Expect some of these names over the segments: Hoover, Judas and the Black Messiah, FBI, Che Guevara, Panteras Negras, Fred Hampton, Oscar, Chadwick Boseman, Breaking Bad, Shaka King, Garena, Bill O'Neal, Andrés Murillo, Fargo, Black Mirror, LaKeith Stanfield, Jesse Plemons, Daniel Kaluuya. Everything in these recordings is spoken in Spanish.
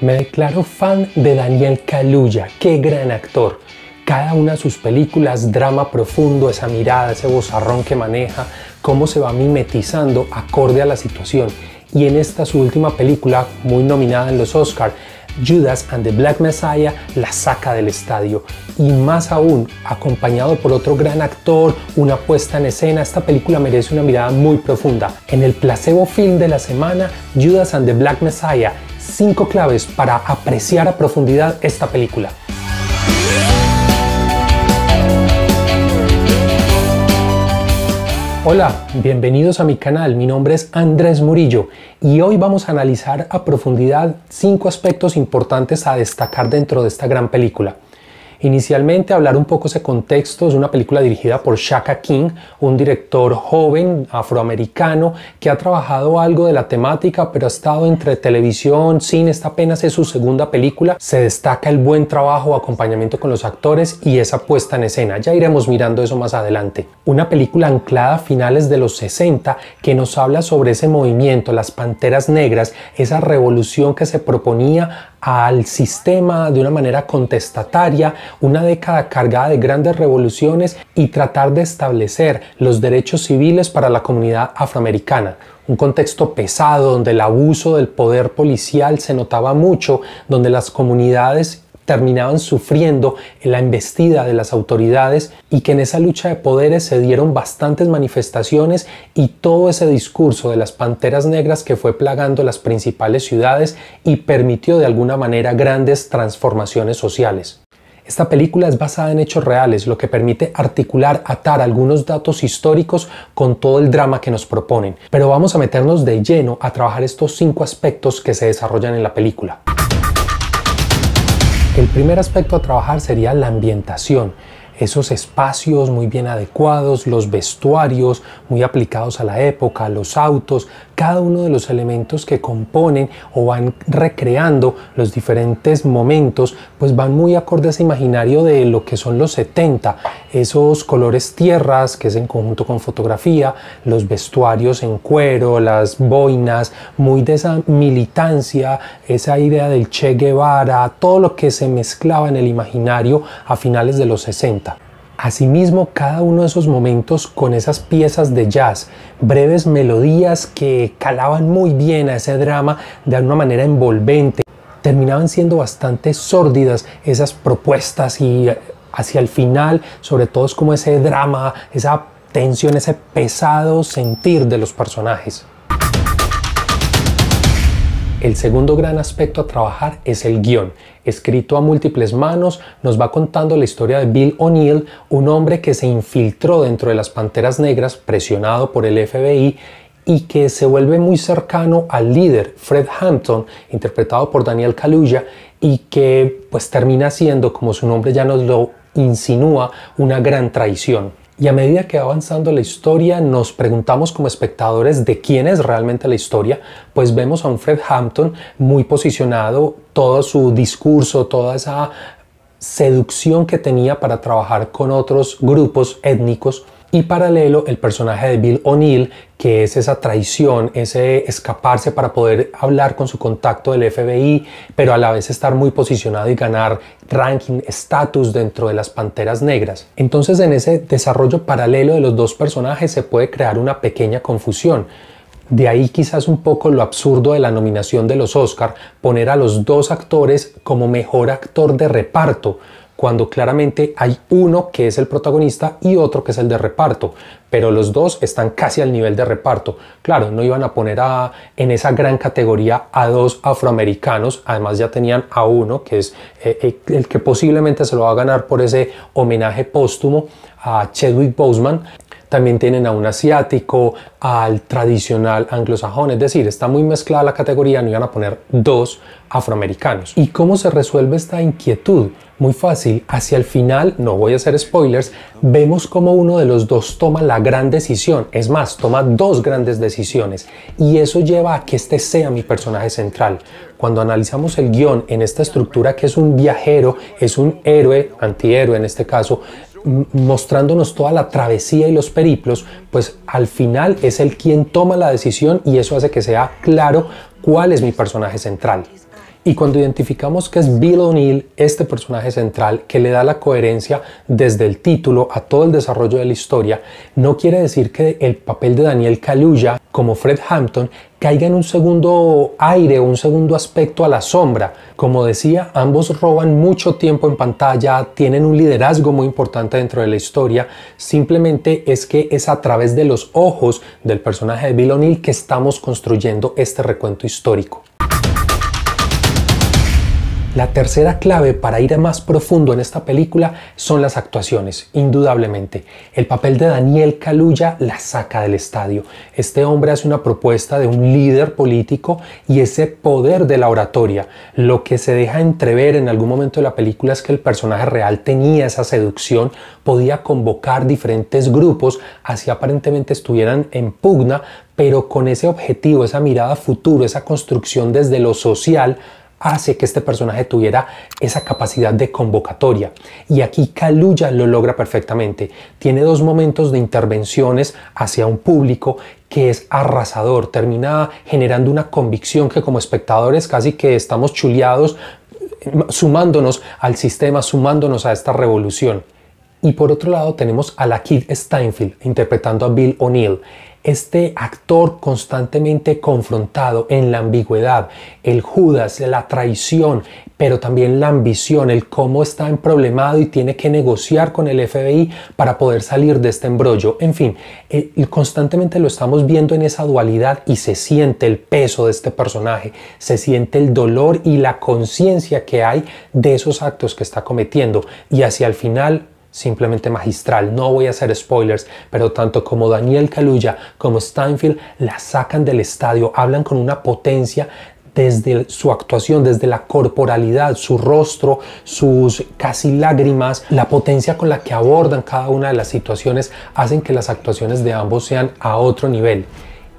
Me declaro fan de Daniel Kaluuya, qué gran actor. Cada una de sus películas, drama profundo, esa mirada, ese vozarrón que maneja, cómo se va mimetizando acorde a la situación. Y en esta su última película, muy nominada en los Oscar, Judas and the Black Messiah, la saca del estadio. Y más aún, acompañado por otro gran actor, una puesta en escena, esta película merece una mirada muy profunda. En el placebo film de la semana, Judas and the Black Messiah, 5 claves para apreciar a profundidad esta película. Hola, bienvenidos a mi canal, mi nombre es Andrés Murillo y hoy vamos a analizar a profundidad 5 aspectos importantes a destacar dentro de esta gran película. Inicialmente hablar un poco ese contexto, es una película dirigida por Shaka King, un director joven afroamericano que ha trabajado algo de la temática pero ha estado entre televisión, cine, esta apenas es su segunda película. Se destaca el buen trabajo, acompañamiento con los actores y esa puesta en escena, ya iremos mirando eso más adelante. Una película anclada a finales de los 60 que nos habla sobre ese movimiento, las Panteras Negras, esa revolución que se proponía al sistema de una manera contestataria, una década cargada de grandes revoluciones y tratar de establecer los derechos civiles para la comunidad afroamericana. Un contexto pesado donde el abuso del poder policial se notaba mucho, donde las comunidades terminaban sufriendo la embestida de las autoridades y que en esa lucha de poderes se dieron bastantes manifestaciones y todo ese discurso de las Panteras Negras que fue plagando las principales ciudades y permitió de alguna manera grandes transformaciones sociales. Esta película es basada en hechos reales, lo que permite articular, atar algunos datos históricos con todo el drama que nos proponen. Pero vamos a meternos de lleno a trabajar estos 5 aspectos que se desarrollan en la película. El primer aspecto a trabajar sería la ambientación, esos espacios muy bien adecuados, los vestuarios muy aplicados a la época, los autos, cada uno de los elementos que componen o van recreando los diferentes momentos, pues van muy acorde a ese imaginario de lo que son los 70, esos colores tierras que es en conjunto con fotografía, los vestuarios en cuero, las boinas, muy de esa militancia, esa idea del Che Guevara, todo lo que se mezclaba en el imaginario a finales de los 60. Asimismo, cada uno de esos momentos con esas piezas de jazz, breves melodías que calaban muy bien a ese drama de una manera envolvente, terminaban siendo bastante sórdidas esas propuestas y hacia el final, sobre todo es como ese drama, esa tensión, ese pesado sentir de los personajes. El segundo gran aspecto a trabajar es el guión. Escrito a múltiples manos, nos va contando la historia de Bill O'Neal, un hombre que se infiltró dentro de las Panteras Negras, presionado por el FBI, y que se vuelve muy cercano al líder, Fred Hampton, interpretado por Daniel Kaluuya, y que pues termina siendo, como su nombre ya nos lo insinúa, una gran traición. Y a medida que va avanzando la historia, nos preguntamos como espectadores de quién es realmente la historia, pues vemos a un Fred Hampton muy posicionado, todo su discurso, toda esa seducción que tenía para trabajar con otros grupos étnicos. Y paralelo, el personaje de Bill O'Neal, que es esa traición, ese escaparse para poder hablar con su contacto del FBI, pero a la vez estar muy posicionado y ganar ranking, estatus dentro de las Panteras Negras. Entonces, en ese desarrollo paralelo de los dos personajes se puede crear una pequeña confusión. De ahí quizás un poco lo absurdo de la nominación de los Oscar, poner a los dos actores como mejor actor de reparto, cuando claramente hay uno que es el protagonista y otro que es el de reparto, pero los dos están casi al nivel de reparto. Claro, no iban a poner en esa gran categoría a dos afroamericanos, además ya tenían a uno que es el que posiblemente se lo va a ganar por ese homenaje póstumo a Chadwick Boseman. También tienen a un asiático, al tradicional anglosajón, es decir, está muy mezclada la categoría, no iban a poner dos afroamericanos. ¿Y cómo se resuelve esta inquietud? Muy fácil, hacia el final, no voy a hacer spoilers, vemos cómo uno de los dos toma la gran decisión, es más, toma dos grandes decisiones y eso lleva a que este sea mi personaje central. Cuando analizamos el guión en esta estructura que es un viajero, es un héroe, antihéroe en este caso, mostrándonos toda la travesía y los periplos, pues al final es él quien toma la decisión y eso hace que sea claro cuál es mi personaje central. Y cuando identificamos que es Bill O'Neal, este personaje central que le da la coherencia desde el título a todo el desarrollo de la historia, no quiere decir que el papel de Daniel Kaluuya como Fred Hampton caiga en un segundo aire, un segundo aspecto a la sombra. Como decía, ambos roban mucho tiempo en pantalla, tienen un liderazgo muy importante dentro de la historia. Simplemente es que es a través de los ojos del personaje de Bill O'Neal que estamos construyendo este recuento histórico. La tercera clave para ir más profundo en esta película son las actuaciones, indudablemente. El papel de Daniel Kaluuya la saca del estadio. Este hombre hace una propuesta de un líder político y ese poder de la oratoria. Lo que se deja entrever en algún momento de la película es que el personaje real tenía esa seducción, podía convocar diferentes grupos, así aparentemente estuvieran en pugna, pero con ese objetivo, esa mirada a futuro, esa construcción desde lo social, hace que este personaje tuviera esa capacidad de convocatoria. Y aquí Kaluuya lo logra perfectamente. Tiene dos momentos de intervenciones hacia un público que es arrasador. Termina generando una convicción que como espectadores casi que estamos chuleados, sumándonos al sistema, sumándonos a esta revolución. Y por otro lado tenemos a LaKeith Stanfield interpretando a Bill O'Neal. Este actor constantemente confrontado en la ambigüedad, el Judas, la traición, pero también la ambición, el cómo está emproblemado y tiene que negociar con el FBI para poder salir de este embrollo. En fin, constantemente lo estamos viendo en esa dualidad y se siente el peso de este personaje, se siente el dolor y la conciencia que hay de esos actos que está cometiendo. Y hacia el final, simplemente magistral. No voy a hacer spoilers, pero tanto como Daniel Kaluuya como Stanfield la sacan del estadio, hablan con una potencia desde su actuación, desde la corporalidad, su rostro, sus casi lágrimas, la potencia con la que abordan cada una de las situaciones, hacen que las actuaciones de ambos sean a otro nivel.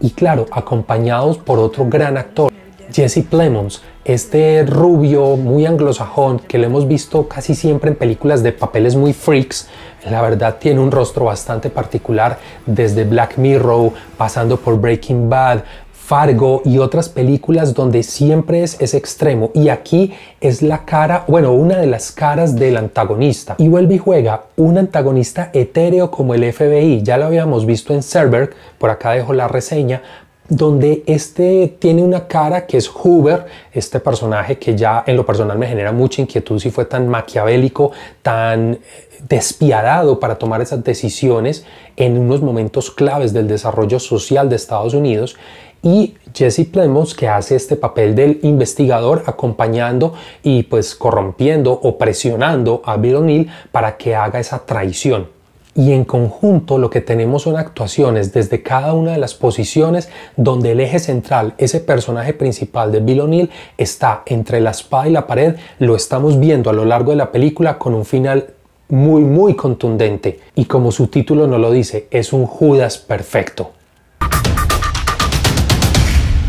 Y claro, acompañados por otro gran actor, Jesse Plemons, este rubio muy anglosajón que lo hemos visto casi siempre en películas de papeles muy freaks. La verdad tiene un rostro bastante particular, desde Black Mirror, pasando por Breaking Bad, Fargo y otras películas donde siempre es ese extremo, y aquí es la cara, bueno, una de las caras del antagonista. Y vuelve y juega un antagonista etéreo como el FBI, ya lo habíamos visto en Server, por acá dejo la reseña, donde este tiene una cara que es Hoover, este personaje que ya en lo personal me genera mucha inquietud si fue tan maquiavélico, tan despiadado para tomar esas decisiones en unos momentos claves del desarrollo social de Estados Unidos. Y Jesse Plemons, que hace este papel del investigador acompañando y pues corrompiendo o presionando a Bill O'Neal para que haga esa traición. Y en conjunto lo que tenemos son actuaciones desde cada una de las posiciones donde el eje central, ese personaje principal de Bill O'Neal, está entre la espada y la pared. Lo estamos viendo a lo largo de la película con un final muy, muy contundente. Y como su título nos lo dice, es un Judas perfecto.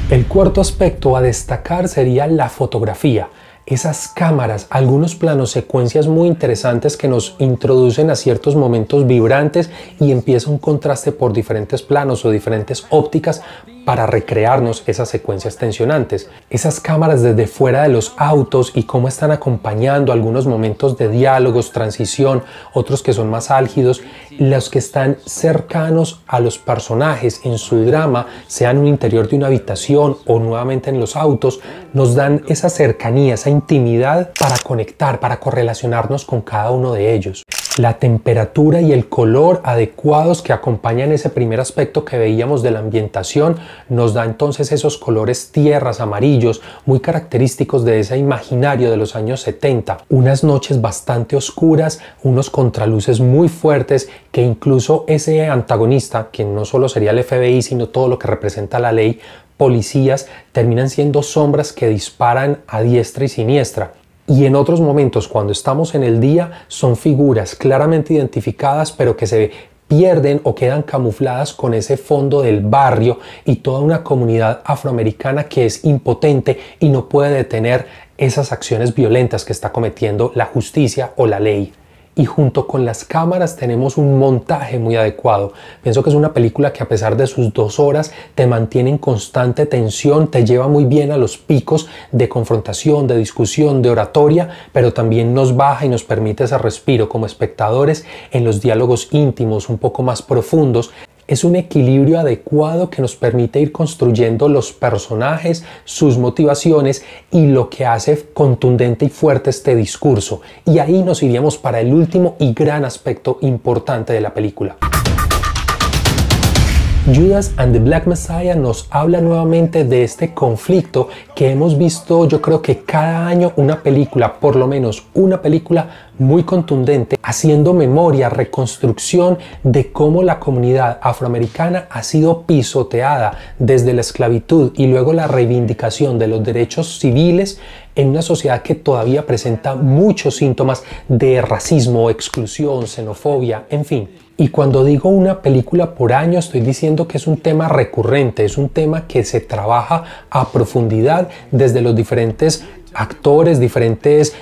El cuarto aspecto a destacar sería la fotografía. Esas cámaras, algunos planos, secuencias muy interesantes que nos introducen a ciertos momentos vibrantes y empieza un contraste por diferentes planos o diferentes ópticas para recrearnos esas secuencias tensionantes. Esas cámaras desde fuera de los autos y cómo están acompañando algunos momentos de diálogos, transición, otros que son más álgidos, los que están cercanos a los personajes en su drama, sea en un interior de una habitación o nuevamente en los autos, nos dan esa cercanía, esa intimidad para conectar, para correlacionarnos con cada uno de ellos. La temperatura y el color adecuados que acompañan ese primer aspecto que veíamos de la ambientación nos da entonces esos colores tierras, amarillos, muy característicos de ese imaginario de los años 70. Unas noches bastante oscuras, unos contraluces muy fuertes que incluso ese antagonista, que no solo sería el FBI, sino todo lo que representa la ley, policías, terminan siendo sombras que disparan a diestra y siniestra. Y en otros momentos, cuando estamos en el día, son figuras claramente identificadas, pero que se pierden o quedan camufladas con ese fondo del barrio y toda una comunidad afroamericana que es impotente y no puede detener esas acciones violentas que está cometiendo la justicia o la ley. y junto con las cámaras tenemos un montaje muy adecuado. Pienso que es una película que a pesar de sus 2 horas te mantiene en constante tensión, te lleva muy bien a los picos de confrontación, de discusión, de oratoria, pero también nos baja y nos permite ese respiro como espectadores en los diálogos íntimos, un poco más profundos. Es un equilibrio adecuado que nos permite ir construyendo los personajes, sus motivaciones y lo que hace contundente y fuerte este discurso. Y ahí nos iríamos para el último y gran aspecto importante de la película. Judas and the Black Messiah nos habla nuevamente de este conflicto que hemos visto, yo creo que cada año una película, por lo menos una película muy contundente, haciendo memoria, reconstrucción de cómo la comunidad afroamericana ha sido pisoteada desde la esclavitud y luego la reivindicación de los derechos civiles en una sociedad que todavía presenta muchos síntomas de racismo, exclusión, xenofobia, en fin. Y cuando digo una película por año, estoy diciendo que es un tema recurrente, es un tema que se trabaja a profundidad desde los diferentes actores, diferentes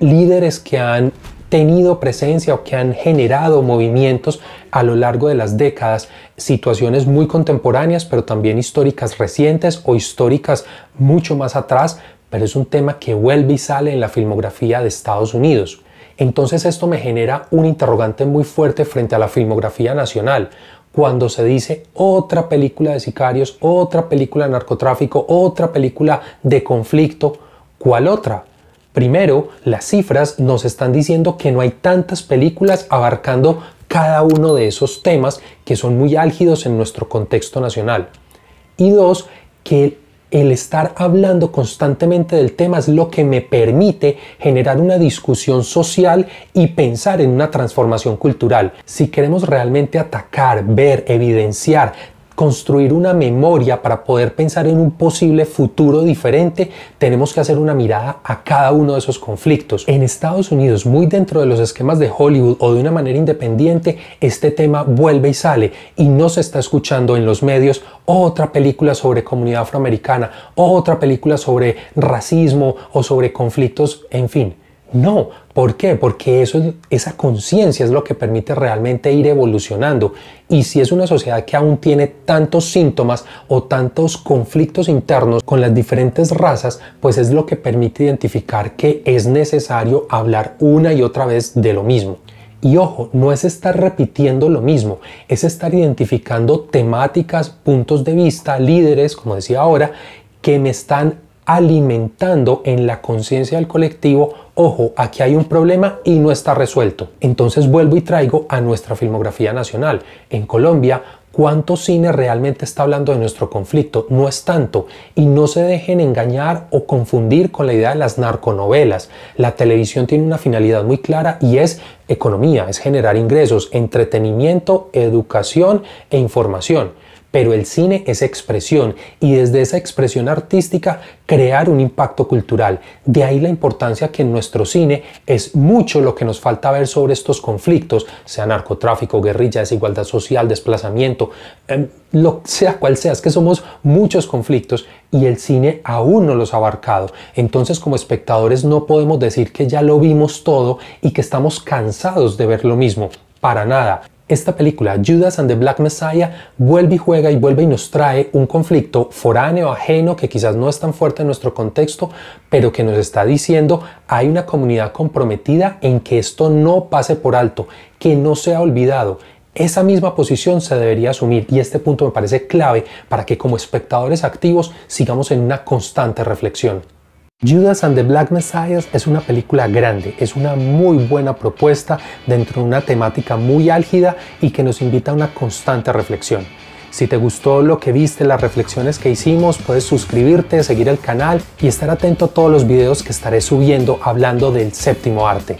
líderes que han tenido presencia o que han generado movimientos a lo largo de las décadas, situaciones muy contemporáneas, pero también históricas recientes o históricas mucho más atrás, pero es un tema que vuelve y sale en la filmografía de Estados Unidos. Entonces esto me genera un interrogante muy fuerte frente a la filmografía nacional. Cuando se dice otra película de sicarios, otra película de narcotráfico, otra película de conflicto, ¿cuál otra? Primero, las cifras nos están diciendo que no hay tantas películas abarcando cada uno de esos temas que son muy álgidos en nuestro contexto nacional. Y dos, que el estar hablando constantemente del tema es lo que me permite generar una discusión social y pensar en una transformación cultural. Si queremos realmente atacar, ver, evidenciar, construir una memoria para poder pensar en un posible futuro diferente, tenemos que hacer una mirada a cada uno de esos conflictos. En Estados Unidos, muy dentro de los esquemas de Hollywood o de una manera independiente, este tema vuelve y sale y no se está escuchando en los medios otra película sobre comunidad afroamericana, otra película sobre racismo o sobre conflictos, en fin. No, ¿por qué? Porque esa conciencia es lo que permite realmente ir evolucionando. Y si es una sociedad que aún tiene tantos síntomas o tantos conflictos internos con las diferentes razas, pues es lo que permite identificar que es necesario hablar una y otra vez de lo mismo. Y ojo, no es estar repitiendo lo mismo, es estar identificando temáticas, puntos de vista, líderes, como decía ahora, que me están alimentando en la conciencia del colectivo, ojo, aquí hay un problema y no está resuelto. Entonces vuelvo y traigo a nuestra filmografía nacional. En Colombia, ¿cuánto cine realmente está hablando de nuestro conflicto? No es tanto. Y no se dejen engañar o confundir con la idea de las narconovelas. La televisión tiene una finalidad muy clara y es economía, es generar ingresos, entretenimiento, educación e información. Pero el cine es expresión y desde esa expresión artística crear un impacto cultural. De ahí la importancia que en nuestro cine es mucho lo que nos falta ver sobre estos conflictos, sea narcotráfico, guerrilla, desigualdad social, desplazamiento, lo sea cual sea, es que somos muchos conflictos y el cine aún no los ha abarcado. Entonces como espectadores no podemos decir que ya lo vimos todo y que estamos cansados de ver lo mismo, para nada. Esta película, Judas and the Black Messiah, vuelve y juega y vuelve y nos trae un conflicto foráneo, ajeno, que quizás no es tan fuerte en nuestro contexto, pero que nos está diciendo hay una comunidad comprometida en que esto no pase por alto, que no sea olvidado. Esa misma posición se debería asumir y este punto me parece clave para que como espectadores activos sigamos en una constante reflexión. Judas and the Black Messiah es una película grande, es una muy buena propuesta dentro de una temática muy álgida y que nos invita a una constante reflexión. Si te gustó lo que viste, las reflexiones que hicimos, puedes suscribirte, seguir el canal y estar atento a todos los videos que estaré subiendo hablando del séptimo arte.